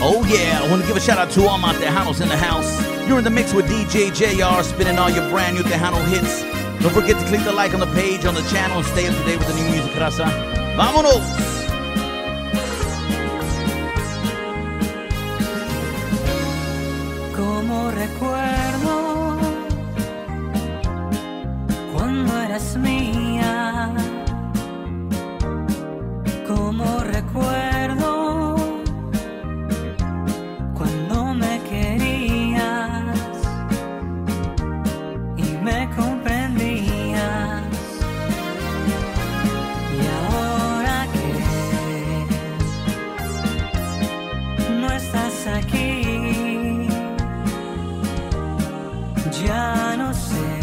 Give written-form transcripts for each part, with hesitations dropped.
Oh yeah, I want to give a shout out to all my tejanos in the house. You're in the mix with DJ Jay-R, spinning all your brand new tejano hits. Don't forget to click the like on the page, on the channel, and stay up to date with the new music, raza. Vámonos! Recuerdo cuando eras mía, como recuerdo cuando me querías y me comprendías, y ahora que no estás aquí, ya no sé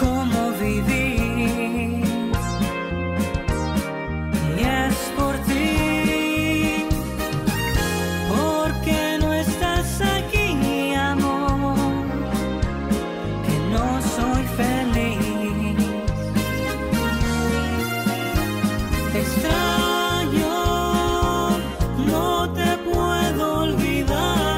cómo vivir, y es por ti, porque no estás aquí, amor, que no soy feliz. Te extraño, no te puedo olvidar.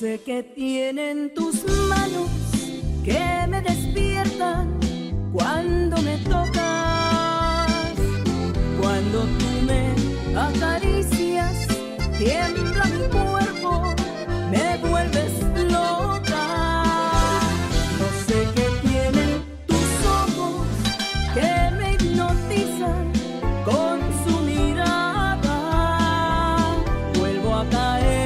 Sé que tienen tus manos que me despiertan cuando me tocas, cuando tú me acaricias, tiembla mi cuerpo, me vuelves loca. No sé qué tienen tus ojos que me hipnotizan con su mirada, vuelvo a caer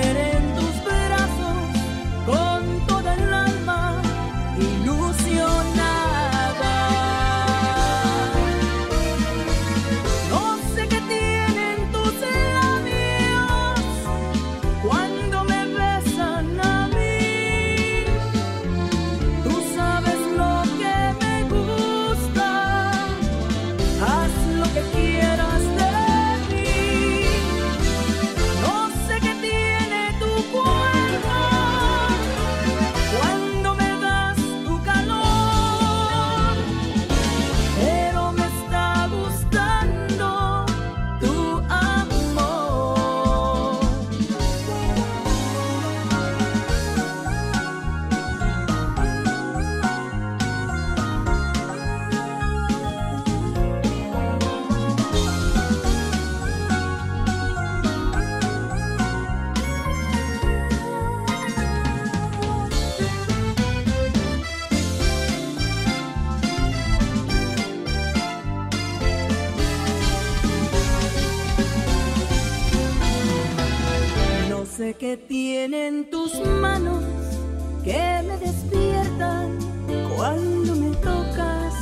ilusionada. Que tienen tus manos que me despiertan cuando me tocas,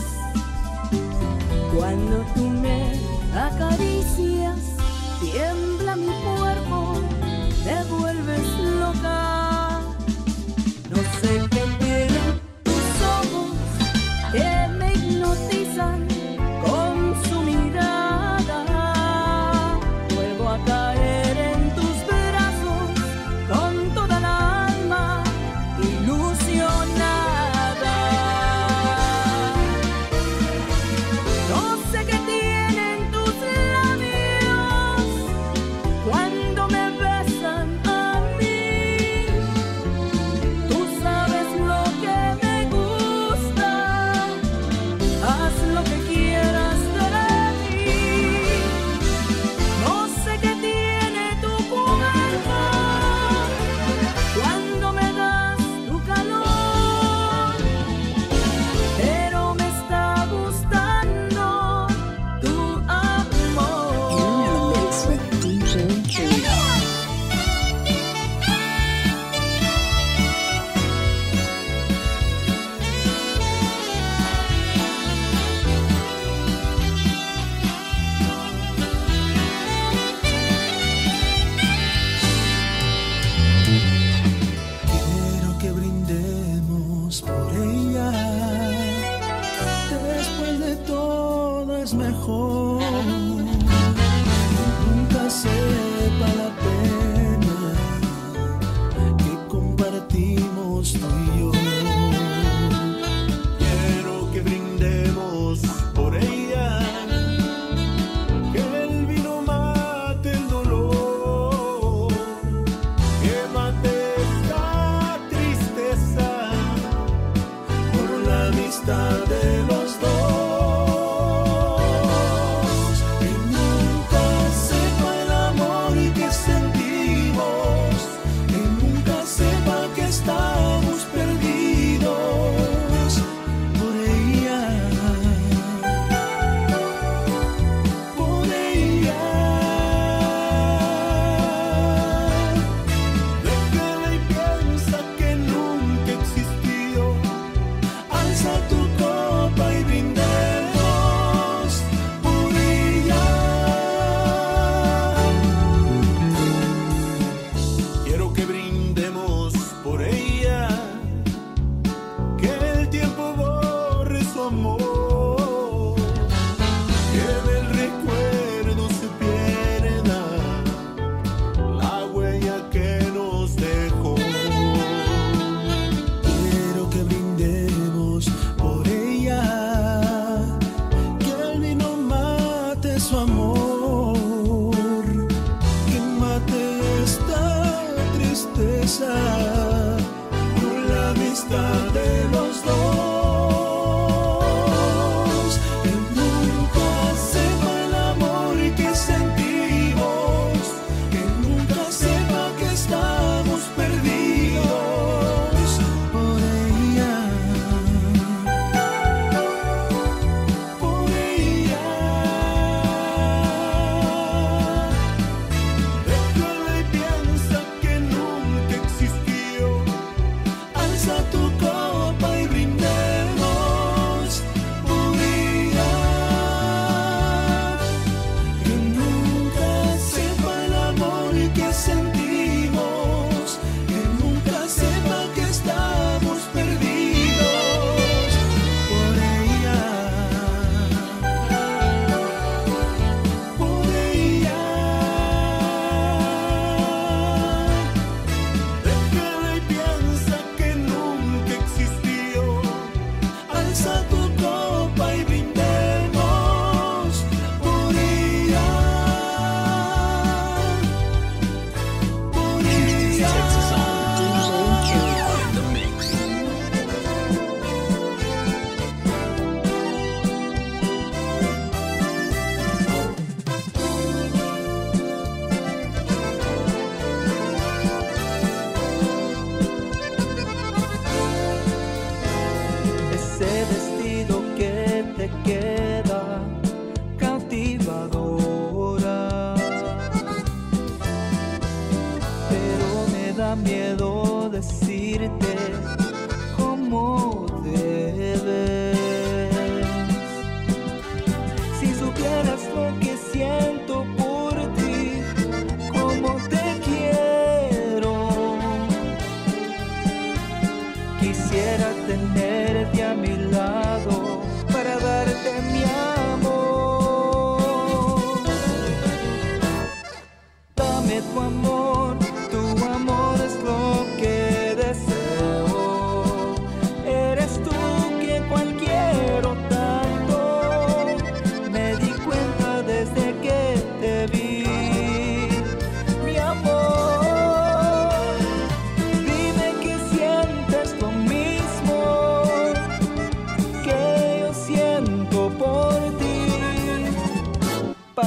cuando tú me acaricias, tiembla mi cuerpo, te vuelves loca. No sé qué tienen tus ojos que me hipnotizan con su mirada, vuelvo a caer.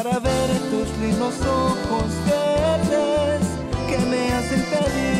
para ver en tus mismos ojos verdes que me hacen feliz.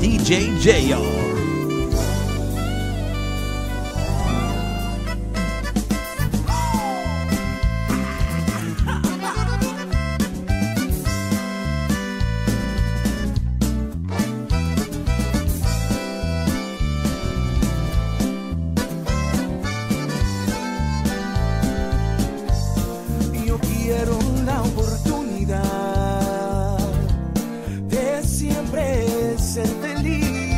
DJ Jay-R. Ser feliz.